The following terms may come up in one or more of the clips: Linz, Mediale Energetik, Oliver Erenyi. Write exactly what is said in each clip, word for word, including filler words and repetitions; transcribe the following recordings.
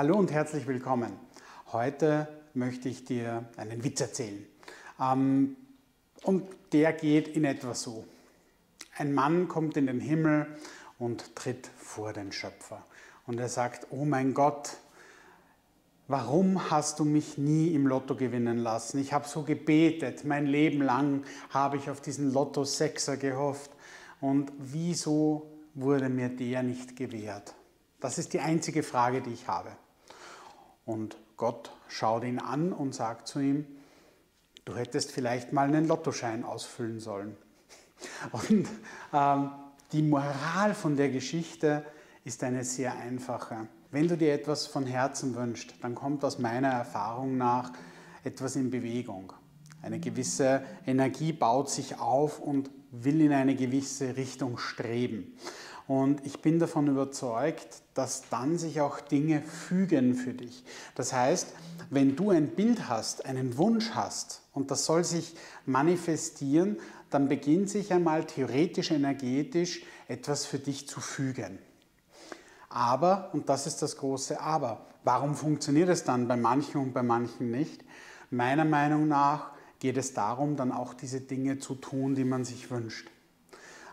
Hallo und herzlich willkommen. Heute möchte ich dir einen Witz erzählen. Ähm, und der geht in etwa so. Ein Mann kommt in den Himmel und tritt vor den Schöpfer. Und er sagt, oh mein Gott, warum hast du mich nie im Lotto gewinnen lassen? Ich habe so gebetet, mein Leben lang habe ich auf diesen Lotto-Sechser gehofft. Und wieso wurde mir der nicht gewährt? Das ist die einzige Frage, die ich habe. Und Gott schaut ihn an und sagt zu ihm, du hättest vielleicht mal einen Lottoschein ausfüllen sollen. Und ähm, die Moral von der Geschichte ist eine sehr einfache. Wenn du dir etwas von Herzen wünschst, dann kommt aus meiner Erfahrung nach etwas in Bewegung. Eine gewisse Energie baut sich auf und will in eine gewisse Richtung streben. Und ich bin davon überzeugt, dass dann sich auch Dinge fügen für dich. Das heißt, wenn du ein Bild hast, einen Wunsch hast und das soll sich manifestieren, dann beginnt sich einmal theoretisch, energetisch etwas für dich zu fügen. Aber, und das ist das große Aber, warum funktioniert es dann bei manchen und bei manchen nicht? Meiner Meinung nach geht es darum, dann auch diese Dinge zu tun, die man sich wünscht.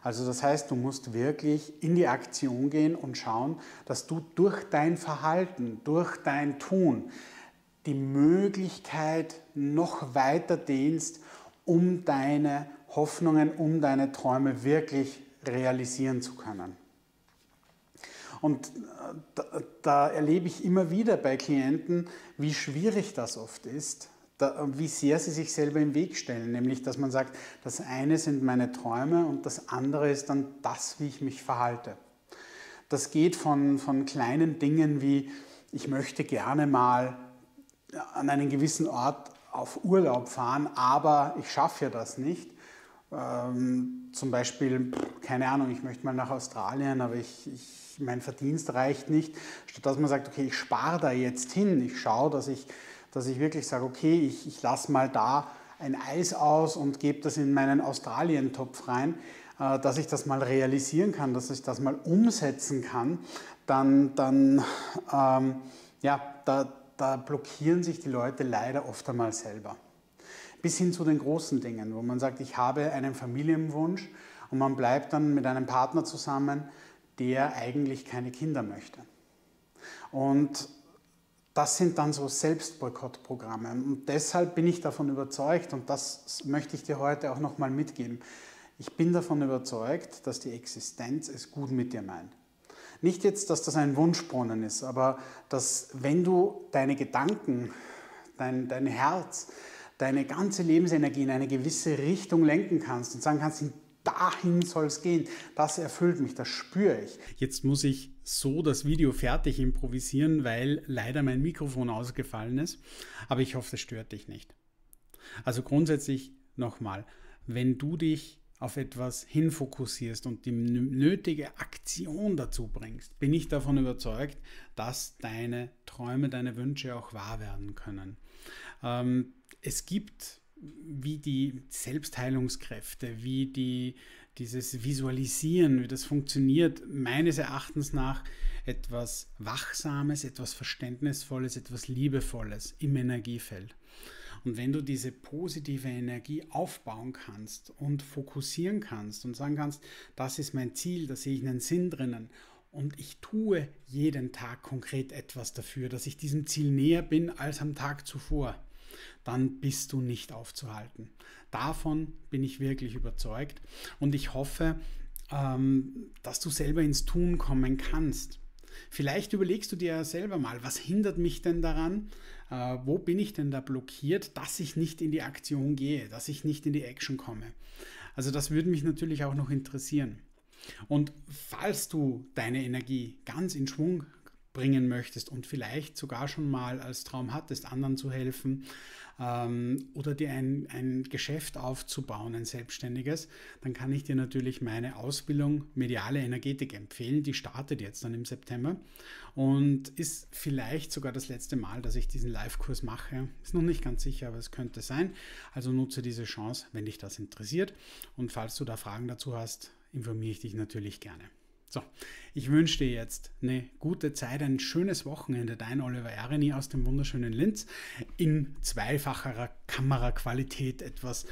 Also das heißt, du musst wirklich in die Aktion gehen und schauen, dass du durch dein Verhalten, durch dein Tun die Möglichkeit noch weiter dehnst, um deine Hoffnungen, um deine Träume wirklich realisieren zu können. Und da, da erlebe ich immer wieder bei Klienten, wie schwierig das oft ist, da, wie sehr sie sich selber im Weg stellen. Nämlich, dass man sagt, das eine sind meine Träume und das andere ist dann das, wie ich mich verhalte. Das geht von, von kleinen Dingen wie, ich möchte gerne mal an einen gewissen Ort auf Urlaub fahren, aber ich schaffe ja das nicht. Ähm, zum Beispiel, keine Ahnung, ich möchte mal nach Australien, aber ich, ich mein Verdienst reicht nicht, statt dass man sagt, okay, ich spare da jetzt hin, ich schaue, dass ich, dass ich wirklich sage, okay, ich, ich lasse mal da ein Eis aus und gebe das in meinen Australien-Topf rein, äh, dass ich das mal realisieren kann, dass ich das mal umsetzen kann, dann, dann ähm, ja, da, da blockieren sich die Leute leider oft einmal selber. Bis hin zu den großen Dingen, wo man sagt, ich habe einen Familienwunsch und man bleibt dann mit einem Partner zusammen, der eigentlich keine Kinder möchte. Und das sind dann so Selbstboykottprogramme. Und deshalb bin ich davon überzeugt, und das möchte ich dir heute auch nochmal mitgeben, ich bin davon überzeugt, dass die Existenz es gut mit dir meint. Nicht jetzt, dass das ein Wunschbrunnen ist, aber dass, wenn du deine Gedanken, dein, dein Herz, deine ganze Lebensenergie in eine gewisse Richtung lenken kannst und sagen kannst, dahin soll es gehen. Das erfüllt mich, das spüre ich. Jetzt muss ich so das Video fertig improvisieren, weil leider mein Mikrofon ausgefallen ist. Aber ich hoffe, das stört dich nicht. Also grundsätzlich nochmal, wenn du dich auf etwas hinfokussierst und die nötige Aktion dazu bringst, bin ich davon überzeugt, dass deine Träume, deine Wünsche auch wahr werden können. Ähm, es gibt wie die Selbstheilungskräfte, wie die, dieses Visualisieren, wie das funktioniert, meines Erachtens nach etwas Wachsames, etwas Verständnisvolles, etwas Liebevolles im Energiefeld. Und wenn du diese positive Energie aufbauen kannst und fokussieren kannst und sagen kannst, das ist mein Ziel, da sehe ich einen Sinn drinnen und ich tue jeden Tag konkret etwas dafür, dass ich diesem Ziel näher bin als am Tag zuvor, dann bist du nicht aufzuhalten. Davon bin ich wirklich überzeugt und ich hoffe, dass du selber ins Tun kommen kannst. Vielleicht überlegst du dir selber mal, was hindert mich denn daran? Wo bin ich denn da blockiert, dass ich nicht in die Aktion gehe, dass ich nicht in die Action komme? Also das würde mich natürlich auch noch interessieren. Und falls du deine Energie ganz in Schwung bringen möchtest und vielleicht sogar schon mal als Traum hattest, anderen zu helfen ähm, oder dir ein, ein Geschäft aufzubauen, ein selbstständiges, dann kann ich dir natürlich meine Ausbildung Mediale Energetik empfehlen. Die startet jetzt dann im September und ist vielleicht sogar das letzte Mal, dass ich diesen Live-Kurs mache. Ist noch nicht ganz sicher, aber es könnte sein. Also nutze diese Chance, wenn dich das interessiert. Und falls du da Fragen dazu hast, informiere ich dich natürlich gerne. So, ich wünsche dir jetzt eine gute Zeit, ein schönes Wochenende. Dein Oliver Erenyi aus dem wunderschönen Linz in zweifacher Kameraqualität, etwas,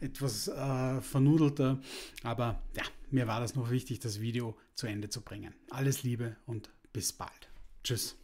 etwas äh, vernudelter. Aber ja, mir war das noch wichtig, das Video zu Ende zu bringen. Alles Liebe und bis bald. Tschüss.